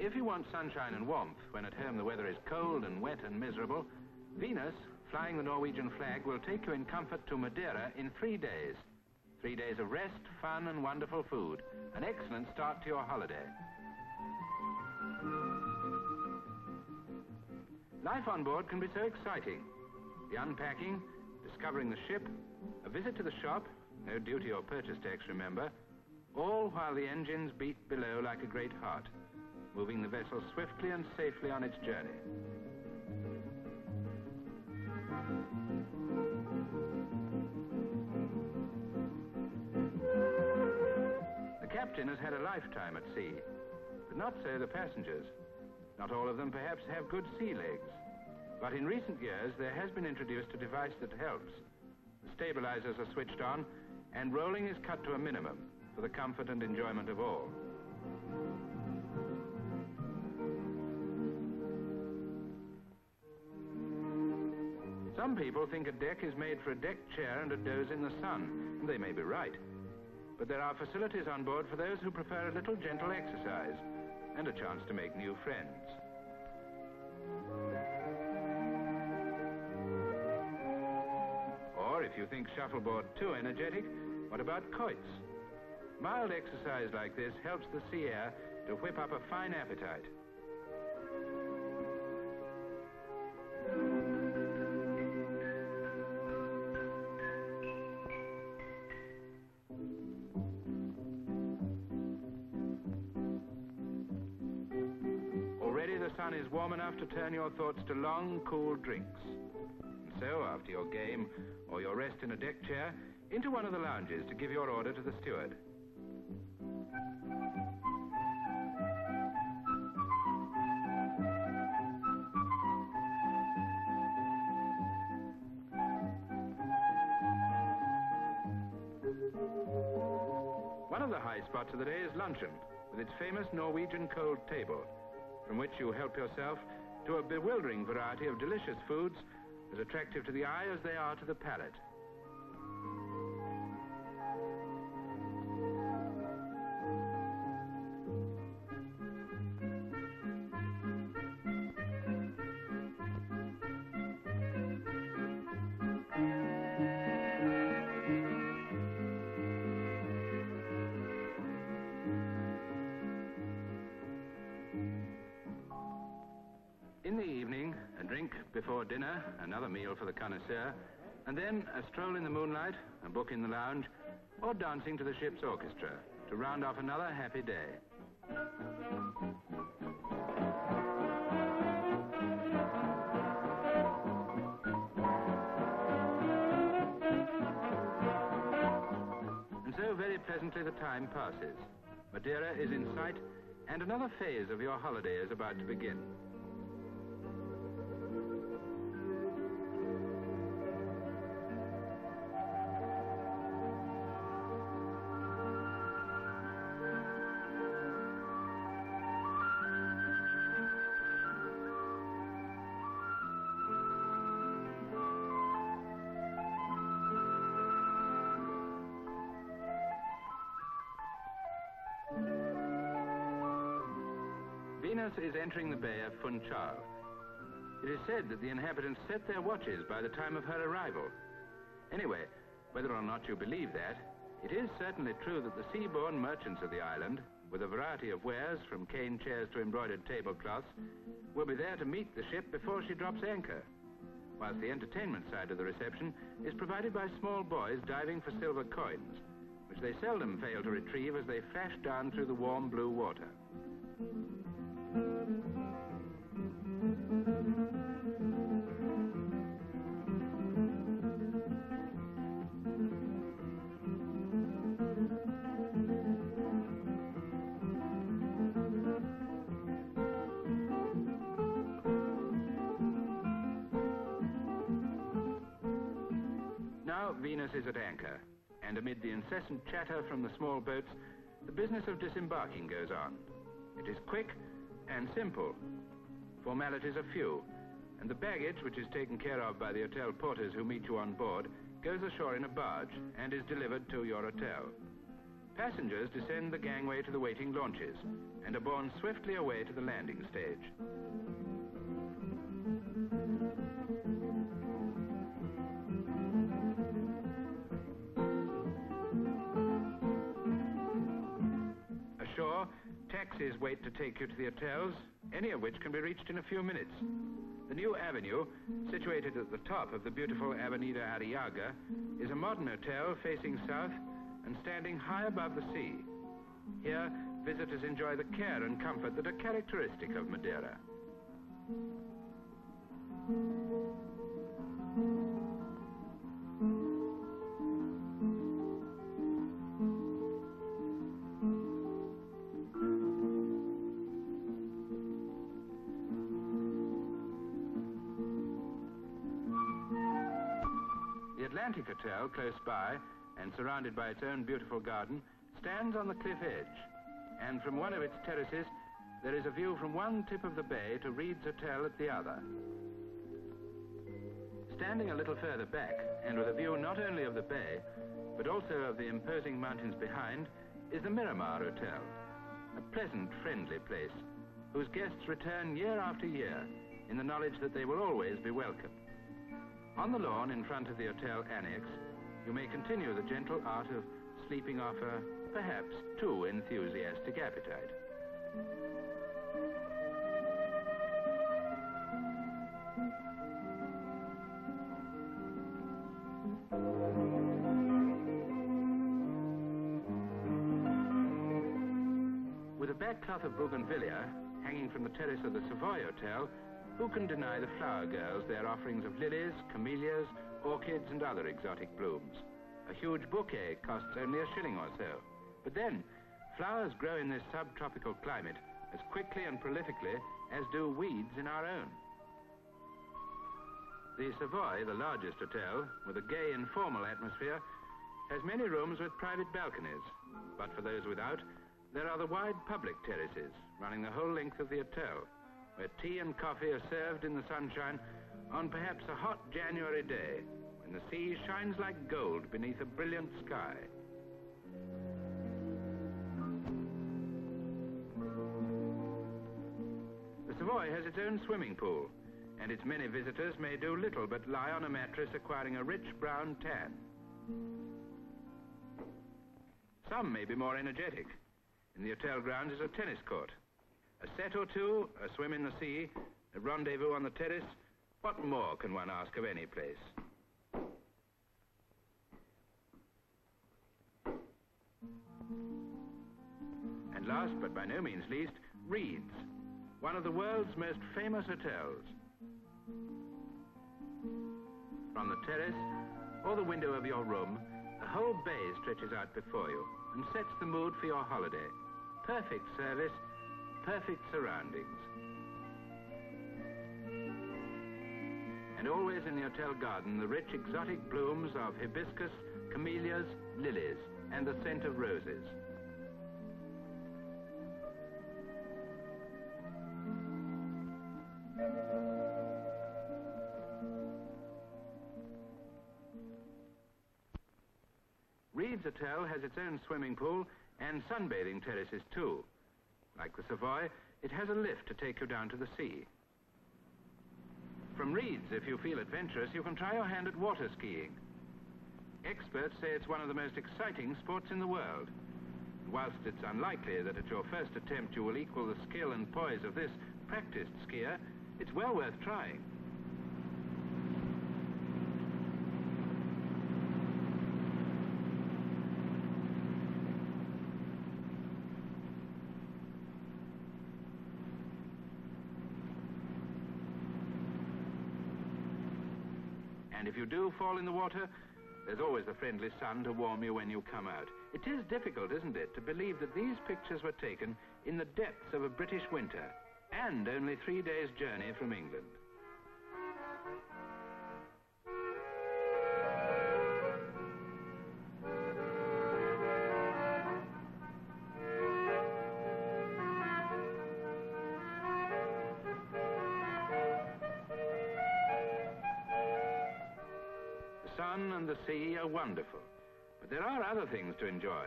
If you want sunshine and warmth when at home the weather is cold and wet and miserable, Venus, flying the Norwegian flag, will take you in comfort to Madeira in 3 days. 3 days of rest, fun and wonderful food. An excellent start to your holiday. Life on board can be so exciting. The unpacking, discovering the ship, a visit to the shop, no duty or purchase tax, remember, all while the engines beat below like a great heart, moving the vessel swiftly and safely on its journey. The captain has had a lifetime at sea, but not so the passengers. Not all of them perhaps have good sea legs, but in recent years there has been introduced a device that helps. The stabilizers are switched on and rolling is cut to a minimum for the comfort and enjoyment of all. Some people think a deck is made for a deck chair and a doze in the sun, and they may be right. But there are facilities on board for those who prefer a little gentle exercise and a chance to make new friends. Or if you think shuffleboard too energetic, what about quoits? Mild exercise like this helps the sea air to whip up a fine appetite. Already the sun is warm enough to turn your thoughts to long, cool drinks. And so, after your game or your rest in a deck chair, into one of the lounges to give your order to the steward. One of the high spots of the day is luncheon, with its famous Norwegian cold table, from which you help yourself to a bewildering variety of delicious foods, as attractive to the eye as they are to the palate. Before dinner, another meal for the connoisseur, and then a stroll in the moonlight, a book in the lounge, or dancing to the ship's orchestra to round off another happy day. And so very pleasantly the time passes. Madeira is in sight, and another phase of your holiday is about to begin. Venus is entering the bay of Funchal. It is said that the inhabitants set their watches by the time of her arrival. Anyway, whether or not you believe that, it is certainly true that the seaborne merchants of the island, with a variety of wares, from cane chairs to embroidered tablecloths, will be there to meet the ship before she drops anchor, whilst the entertainment side of the reception is provided by small boys diving for silver coins, which they seldom fail to retrieve as they flash down through the warm blue water. Now Venus is at anchor, and amid the incessant chatter from the small boats, the business of disembarking goes on. It is quick and simple. Formalities are few, and the baggage, which is taken care of by the hotel porters who meet you on board, goes ashore in a barge and is delivered to your hotel. Passengers descend the gangway to the waiting launches and are borne swiftly away to the landing stage. Ashore, taxis wait to take you to the hotels, any of which can be reached in a few minutes. The new avenue, situated at the top of the beautiful Avenida Arriaga, is a modern hotel facing south and standing high above the sea. Here, visitors enjoy the care and comfort that are characteristic of Madeira. The Atlantic Hotel, close by, and surrounded by its own beautiful garden, stands on the cliff edge. And from one of its terraces, there is a view from one tip of the bay to Reeds Hotel at the other. Standing a little further back, and with a view not only of the bay, but also of the imposing mountains behind, is the Miramar Hotel, a pleasant, friendly place, whose guests return year after year in the knowledge that they will always be welcome. On the lawn in front of the hotel annex, you may continue the gentle art of sleeping off a perhaps too enthusiastic appetite. With a backcloth of bougainvillea hanging from the terrace of the Savoy Hotel, who can deny the flower girls their offerings of lilies, camellias, orchids and other exotic blooms? A huge bouquet costs only a shilling or so. But then, flowers grow in this subtropical climate as quickly and prolifically as do weeds in our own. The Savoy, the largest hotel, with a gay, informal atmosphere, has many rooms with private balconies. But for those without, there are the wide public terraces running the whole length of the hotel, where tea and coffee are served in the sunshine on perhaps a hot January day, when the sea shines like gold beneath a brilliant sky. The Savoy has its own swimming pool, and its many visitors may do little but lie on a mattress acquiring a rich brown tan. Some may be more energetic. In the hotel grounds is a tennis court. A set or two, a swim in the sea, a rendezvous on the terrace. What more can one ask of any place? And last, but by no means least, Reeds, one of the world's most famous hotels. From the terrace, or the window of your room, the whole bay stretches out before you and sets the mood for your holiday. Perfect service, perfect surroundings. And always in the hotel garden, the rich exotic blooms of hibiscus, camellias, lilies, and the scent of roses. Reeds Hotel has its own swimming pool and sunbathing terraces too. Like the Savoy, it has a lift to take you down to the sea. From Reeds, if you feel adventurous, you can try your hand at water skiing. Experts say it's one of the most exciting sports in the world. And whilst it's unlikely that at your first attempt you will equal the skill and poise of this practiced skier, it's well worth trying. And if you do fall in the water, there's always the friendly sun to warm you when you come out. It is difficult, isn't it, to believe that these pictures were taken in the depths of a British winter and only 3 days' journey from England. The sea are wonderful, but there are other things to enjoy.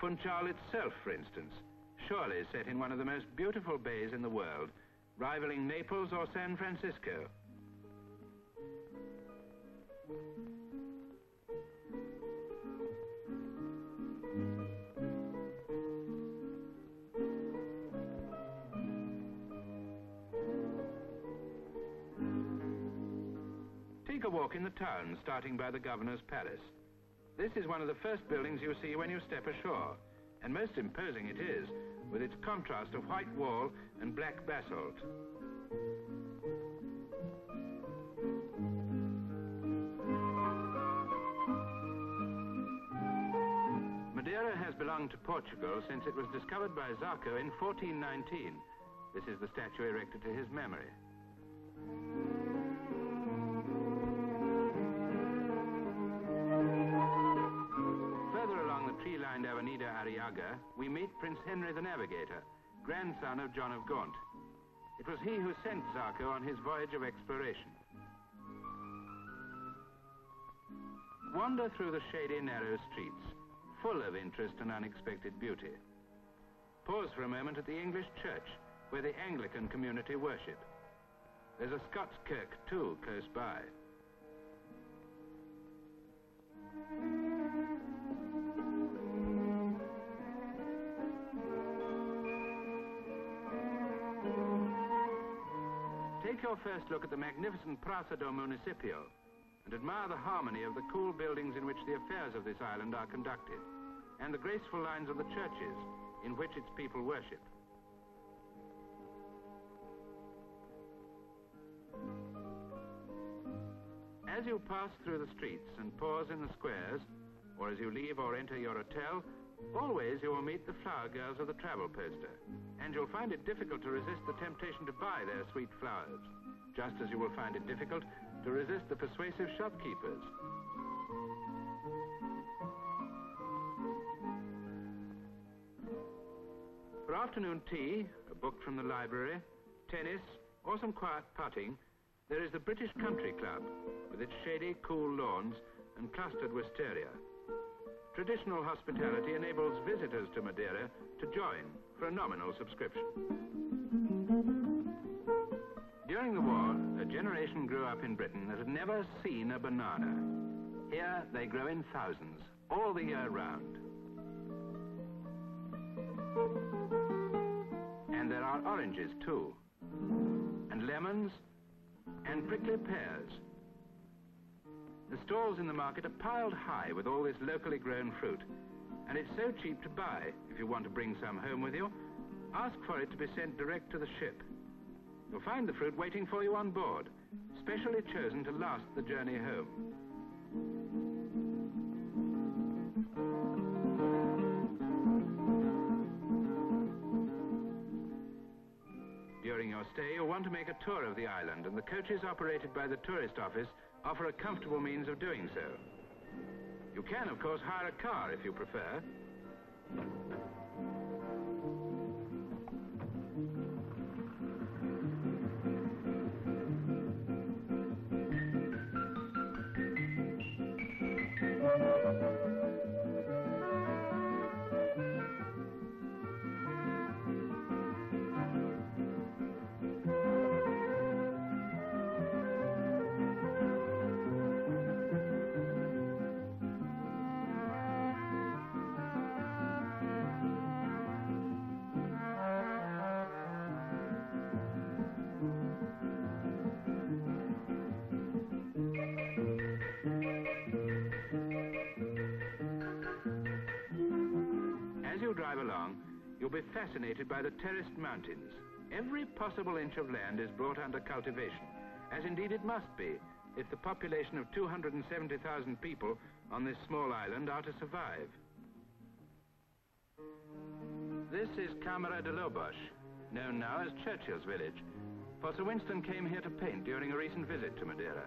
Funchal itself, for instance, surely set in one of the most beautiful bays in the world, rivaling Naples or San Francisco. Take a walk in the town, starting by the governor's palace. This is one of the first buildings you see when you step ashore, and most imposing it is, with its contrast of white wall and black basalt. Madeira has belonged to Portugal since it was discovered by Zarco in 1419. This is the statue erected to his memory. We meet Prince Henry the Navigator, grandson of John of Gaunt. It was he who sent Zarco on his voyage of exploration. Wander through the shady, narrow streets, full of interest and unexpected beauty. Pause for a moment at the English church, where the Anglican community worship. There's a Scots kirk, too, close by. Take your first look at the magnificent Praça do Municipio and admire the harmony of the cool buildings in which the affairs of this island are conducted and the graceful lines of the churches in which its people worship. As you pass through the streets and pause in the squares, or as you leave or enter your hotel, always you will meet the flower girls of the travel poster, and you'll find it difficult to resist the temptation to buy their sweet flowers, just as you will find it difficult to resist the persuasive shopkeepers. For afternoon tea, a book from the library, tennis, or some quiet putting, there is the British Country Club, with its shady, cool lawns and clustered wisteria. Traditional hospitality enables visitors to Madeira to join for a nominal subscription. During the war, a generation grew up in Britain that had never seen a banana. Here they grow in thousands, all the year round. And there are oranges too, and lemons, and prickly pears. The stalls in the market are piled high with all this locally grown fruit, and it's so cheap to buy, if you want to bring some home with you, ask for it to be sent direct to the ship. You'll find the fruit waiting for you on board, specially chosen to last the journey home. During your stay, you'll want to make a tour of the island, and the coaches operated by the tourist office offer a comfortable means of doing so. You can, of course, hire a car if you prefer. You'll be fascinated by the terraced mountains. Every possible inch of land is brought under cultivation, as indeed it must be, if the population of 270,000 people on this small island are to survive. This is Câmara de Lobos, known now as Churchill's village, for Sir Winston came here to paint during a recent visit to Madeira.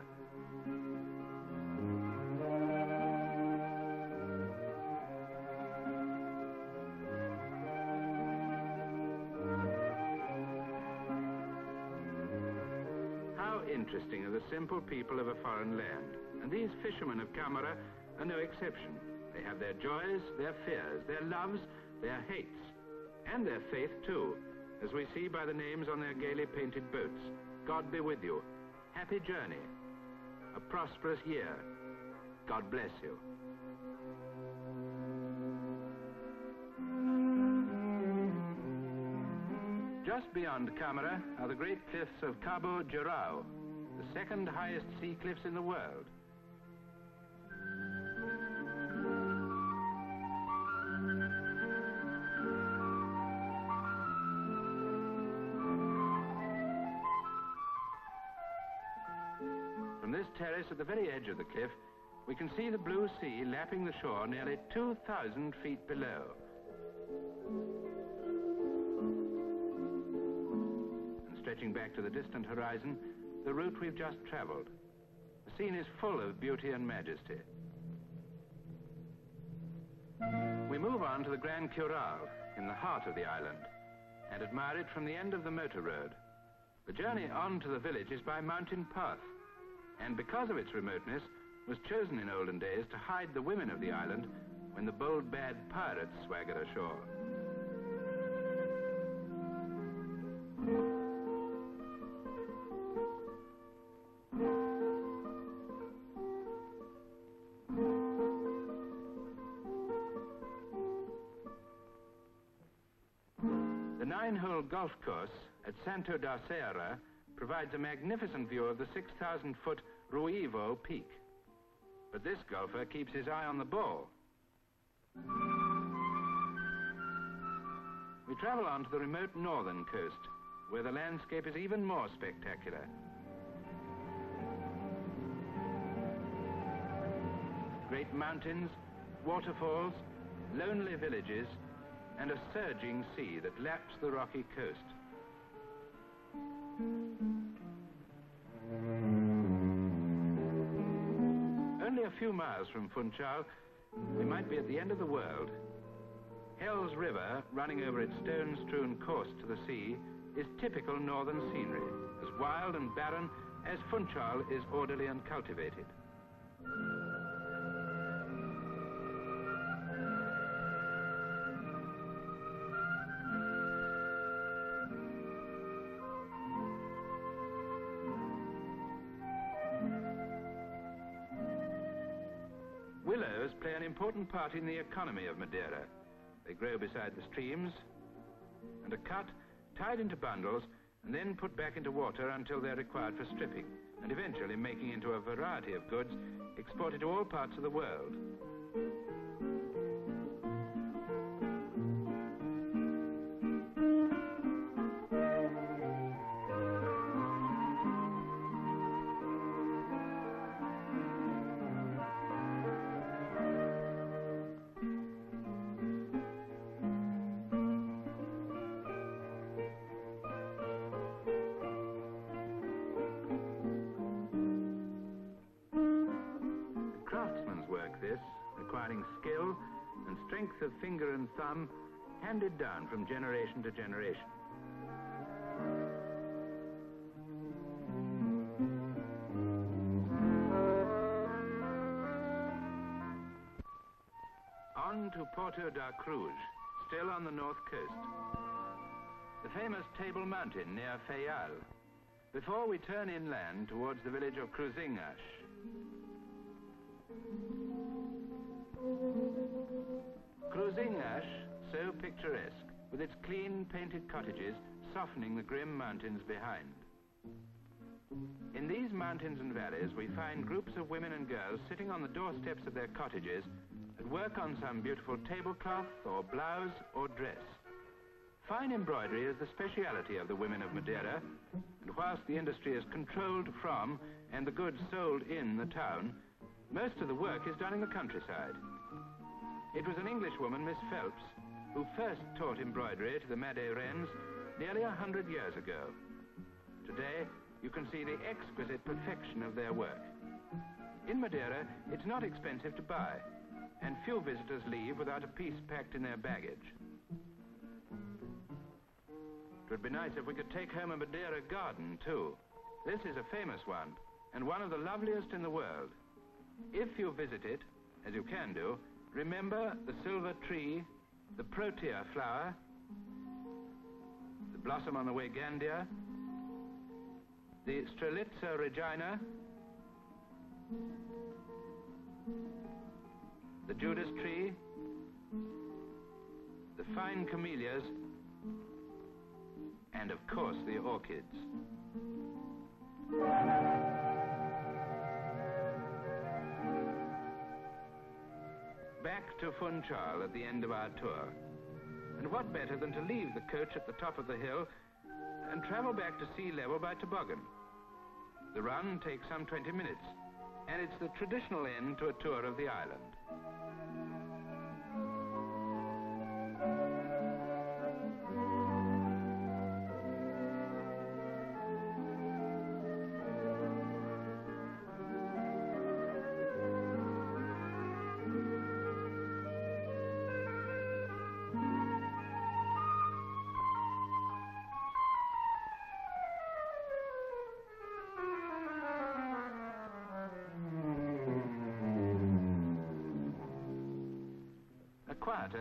Interesting are the simple people of a foreign land, and these fishermen of Câmara are no exception. They have their joys, their fears, their loves, their hates, and their faith too, as we see by the names on their gaily painted boats. God be with you. Happy journey. A prosperous year. God bless you. Just beyond Câmara are the great cliffs of Cabo Girão, the second highest sea cliffs in the world. From this terrace at the very edge of the cliff, we can see the blue sea lapping the shore nearly 2,000 feet below. Stretching back to the distant horizon, the route we've just traveled. The scene is full of beauty and majesty. We move on to the Grand Curral, in the heart of the island, and admire it from the end of the motor road. The journey on to the village is by mountain path, and because of its remoteness, was chosen in olden days to hide the women of the island when the bold, bad pirates swaggered ashore. The golf course at Santo da Serra provides a magnificent view of the 6,000-foot Ruivo peak. But this golfer keeps his eye on the ball. We travel on to the remote northern coast, where the landscape is even more spectacular. Great mountains, waterfalls, lonely villages, and a surging sea that laps the rocky coast. Only a few miles from Funchal, we might be at the end of the world. Hell's River, running over its stone-strewn course to the sea, is typical northern scenery, as wild and barren as Funchal is orderly and cultivated. Willows play an important part in the economy of Madeira. They grow beside the streams and are cut, tied into bundles, and then put back into water until they're required for stripping, and eventually making into a variety of goods exported to all parts of the world. Skill and strength of finger and thumb handed down from generation to generation. On to Porto da Cruz, still on the north coast. The famous Table Mountain near Fayal, before we turn inland towards the village of Cruzingash. Cruzingash, so picturesque, with its clean painted cottages softening the grim mountains behind. In these mountains and valleys we find groups of women and girls sitting on the doorsteps of their cottages and work on some beautiful tablecloth or blouse or dress. Fine embroidery is the speciality of the women of Madeira, and whilst the industry is controlled from and the goods sold in the town, most of the work is done in the countryside. It was an Englishwoman, Miss Phelps, who first taught embroidery to the Madeirens nearly 100 years ago. Today, you can see the exquisite perfection of their work. In Madeira, it's not expensive to buy, and few visitors leave without a piece packed in their baggage. It would be nice if we could take home a Madeira garden, too. This is a famous one, and one of the loveliest in the world. If you visit it, as you can do, Remember the silver tree, the protea flower, the blossom on the Wagandia, the Strelitzia Regina, the Judas tree, the fine camellias, and of course the orchids. Back to Funchal at the end of our tour. And what better than to leave the coach at the top of the hill and travel back to sea level by toboggan. The run takes some 20 minutes, and it's the traditional end to a tour of the island.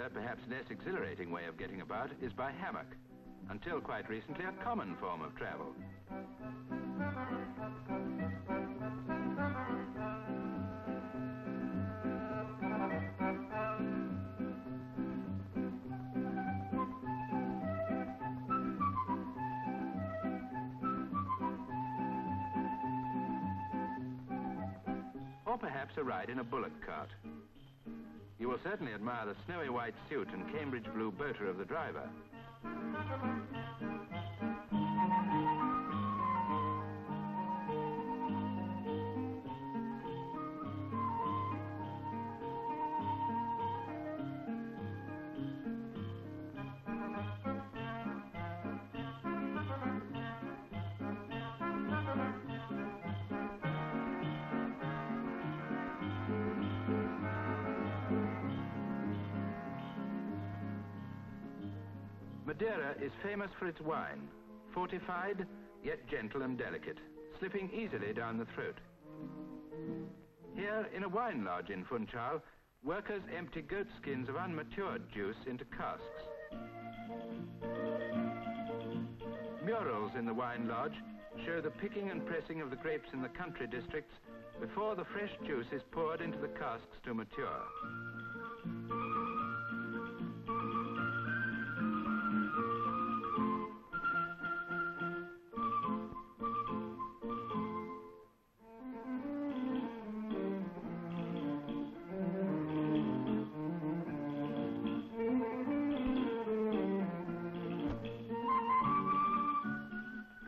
A perhaps less exhilarating way of getting about is by hammock, until quite recently a common form of travel. Or perhaps a ride in a bullock cart. You will certainly admire the snowy white suit and Cambridge blue boater of the driver. Madeira is famous for its wine, fortified, yet gentle and delicate, slipping easily down the throat. Here, in a wine lodge in Funchal, workers empty goat skins of unmatured juice into casks. Murals in the wine lodge show the picking and pressing of the grapes in the country districts before the fresh juice is poured into the casks to mature.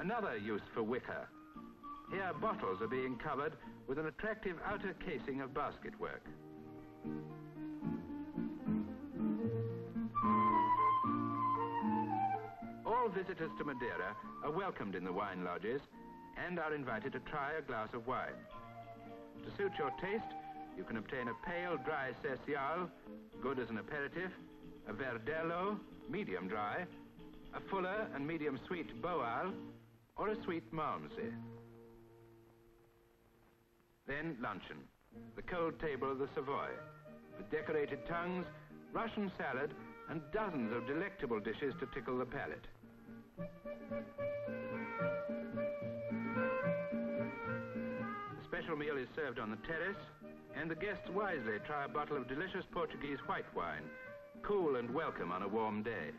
Another use for wicker. Here, bottles are being covered with an attractive outer casing of basket work. All visitors to Madeira are welcomed in the wine lodges and are invited to try a glass of wine. To suit your taste, you can obtain a pale, dry sercial, good as an aperitif, a verdelho, medium dry, a fuller and medium sweet boal, or a sweet Malmese. Then luncheon, the cold table of the Savoy, with decorated tongues, Russian salad, and dozens of delectable dishes to tickle the palate. The special meal is served on the terrace, and the guests wisely try a bottle of delicious Portuguese white wine, cool and welcome on a warm day.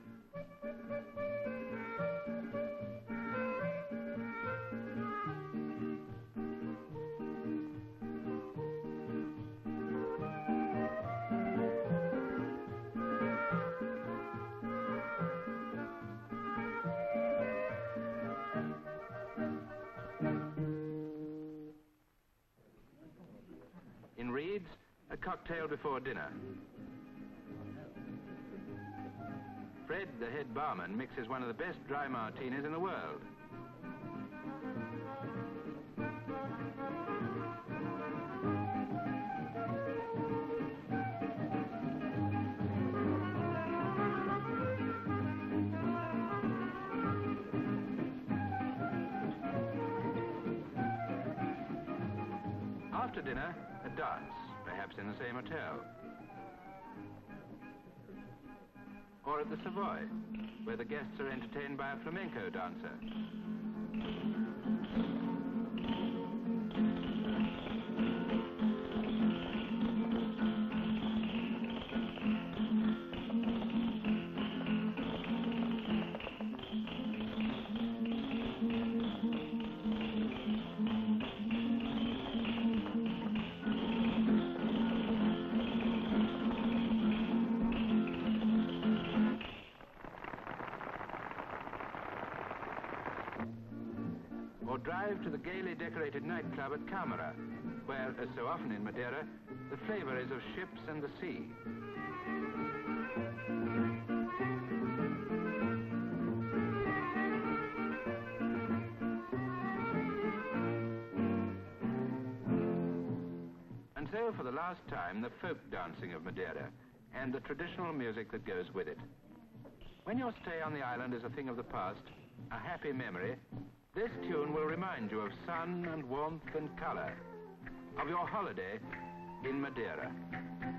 In Reeds, a cocktail before dinner. Fred, the head barman, mixes one of the best dry martinis in the world. After dinner, a dance, perhaps in the same hotel. or at the Savoy, where the guests are entertained by a flamenco dancer. Drive to the gaily decorated nightclub at Câmara, where, as so often in Madeira, the flavour is of ships and the sea. And so, for the last time, the folk dancing of Madeira and the traditional music that goes with it. When your stay on the island is a thing of the past, a happy memory, this tune will remind you of sun and warmth and colour, of your holiday in Madeira.